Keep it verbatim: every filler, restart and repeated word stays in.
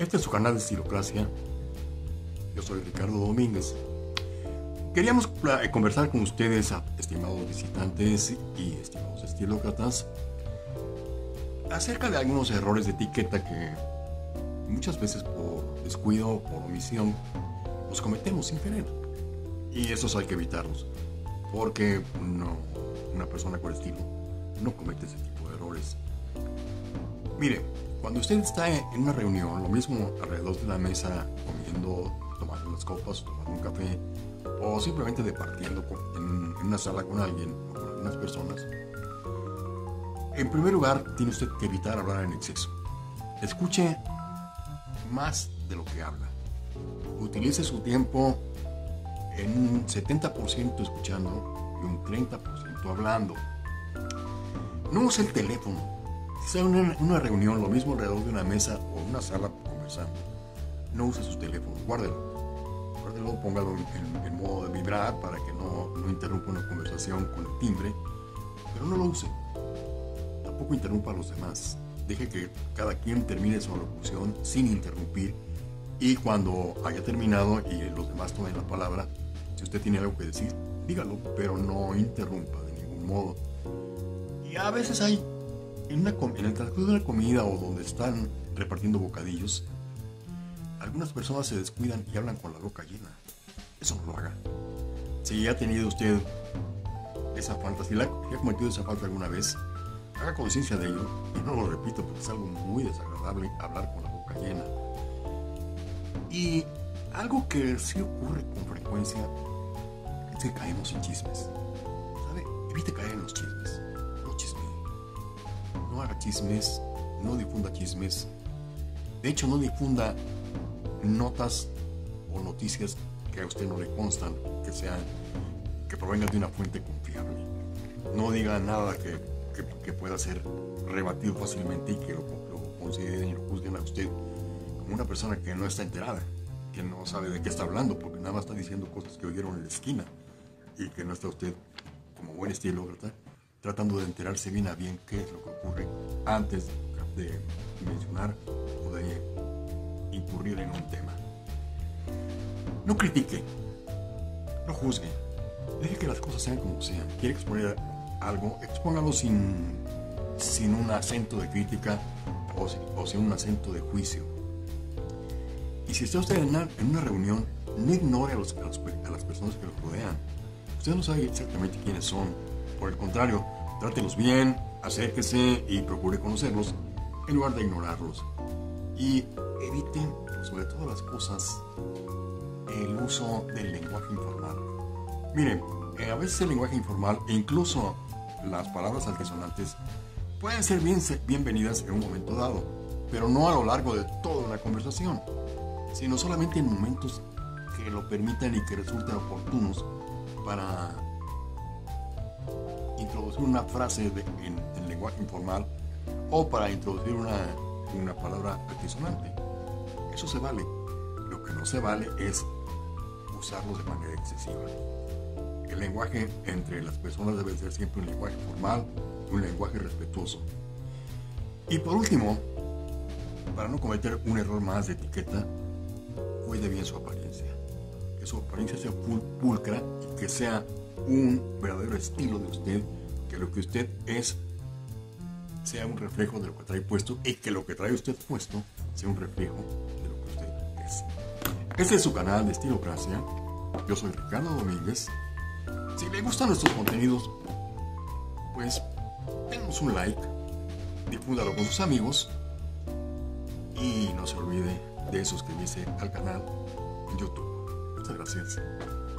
Este es su canal de Estilocracia. Yo soy Ricardo Domínguez. Queríamos conversar con ustedes, estimados visitantes y estimados estilócratas, acerca de algunos errores de etiqueta que muchas veces por descuido o por omisión los cometemos sin querer. Y esos hay que evitarlos, porque no, una persona con estilo no comete ese tipo de errores. Mire, cuando usted está en una reunión, lo mismo alrededor de la mesa, comiendo, tomando unas copas, tomando un café, o simplemente departiendo en una sala con alguien o con algunas personas, en primer lugar tiene usted que evitar hablar en exceso. Escuche más de lo que habla. Utilice su tiempo en un setenta por ciento escuchando y un treinta por ciento hablando. No use el teléfono. Si está en una reunión, lo mismo alrededor de una mesa o una sala conversando, no use sus teléfonos, guárdelo, guárdelo, póngalo en, en modo de vibrar para que no, no interrumpa una conversación con el timbre, pero no lo use. Tampoco interrumpa a los demás, deje que cada quien termine su locución sin interrumpir, y cuando haya terminado y los demás tomen la palabra, si usted tiene algo que decir, dígalo, pero no interrumpa de ningún modo. Y a veces hay En, una, en el transcurso de una comida o donde están repartiendo bocadillos, algunas personas se descuidan y hablan con la boca llena. Eso no lo haga. Si ha tenido usted esa falta, si, la, si ha cometido esa falta alguna vez, haga conciencia de ello y no lo repito, porque es algo muy desagradable hablar con la boca llena. Y algo que sí ocurre con frecuencia es que caemos en chismes. ¿Sabe? Evite caer en los chismes. No haga chismes, no difunda chismes. De hecho, no difunda notas o noticias que a usted no le constan, que sean, que provengan de una fuente confiable. No diga nada que, que, que pueda ser rebatido fácilmente y que lo, lo consideren y lo juzguen a usted como una persona que no está enterada, que no sabe de qué está hablando, porque nada más está diciendo cosas que oyeron en la esquina y que no está usted, como buen estilócrata, tratando de enterarse bien a bien qué es lo que ocurre antes de mencionar o de incurrir en un tema. No critique, no juzgue, deje que las cosas sean como sean. Quiere exponer algo, expóngalo sin, sin un acento de crítica o sin, o sin un acento de juicio. Y si está usted en una, en una reunión, no ignore a, los, a, los, a las personas que lo rodean. Usted no sabe exactamente quiénes son. Por el contrario, trátelos bien, acérquese y procure conocerlos en lugar de ignorarlos. Y eviten, sobre todas las cosas, el uso del lenguaje informal. Miren, a veces el lenguaje informal e incluso las palabras altisonantes pueden ser bien, bienvenidas en un momento dado, pero no a lo largo de toda una conversación, sino solamente en momentos que lo permitan y que resulten oportunos para introducir una frase de, en, en lenguaje informal o para introducir una, una palabra altisonante. Eso se vale. Lo que no se vale es usarlo de manera excesiva. El lenguaje entre las personas debe ser siempre un lenguaje formal, un lenguaje respetuoso. Y por último, para no cometer un error más de etiqueta, cuide bien su apariencia. Que su apariencia sea pulcra y que sea un verdadero estilo de usted, que lo que usted es sea un reflejo de lo que trae puesto y que lo que trae usted puesto sea un reflejo de lo que usted es. Este es su canal de Estilocracia. Yo soy Ricardo Domínguez. Si le gustan nuestros contenidos, pues denos un like, difúndalo con sus amigos y no se olvide de suscribirse al canal en YouTube. Muchas gracias.